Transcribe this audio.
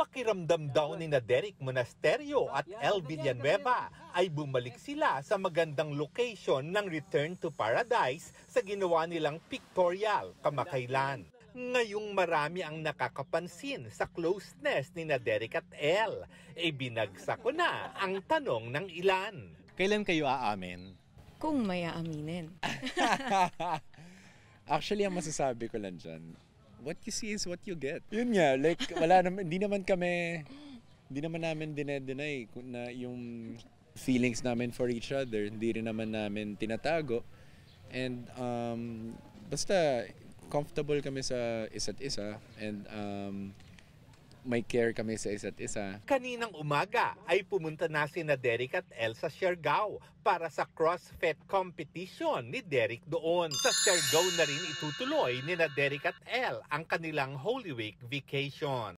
Pakiramdam daw ni na Derek Monasterio at Elle Villanueva ay bumalik sila sa magandang location ng Return to Paradise sa ginawa nilang pictorial kamakailan. Ngayong marami ang nakakapansin sa closeness ni na Derek at Elle. E binagsak ko na ang tanong ng ilan. Kailan kayo aamin? Kung may aaminin. Actually, ang masasabi ko lang dyan, what you see is what you get. Yun nga, like, wala naman, hindi naman namin dine-deny na yung feelings namin for each other, hindi rin naman namin tinatago. And basta comfortable kami sa isa't isa and may care kami sa isa't isa. Kaninang umaga ay pumunta na si na Derek at Elle sa Siargao para sa CrossFit competition ni Derek doon. Sa Siargao na rin itutuloy ni na Derek at Elle ang kanilang Holy Week vacation.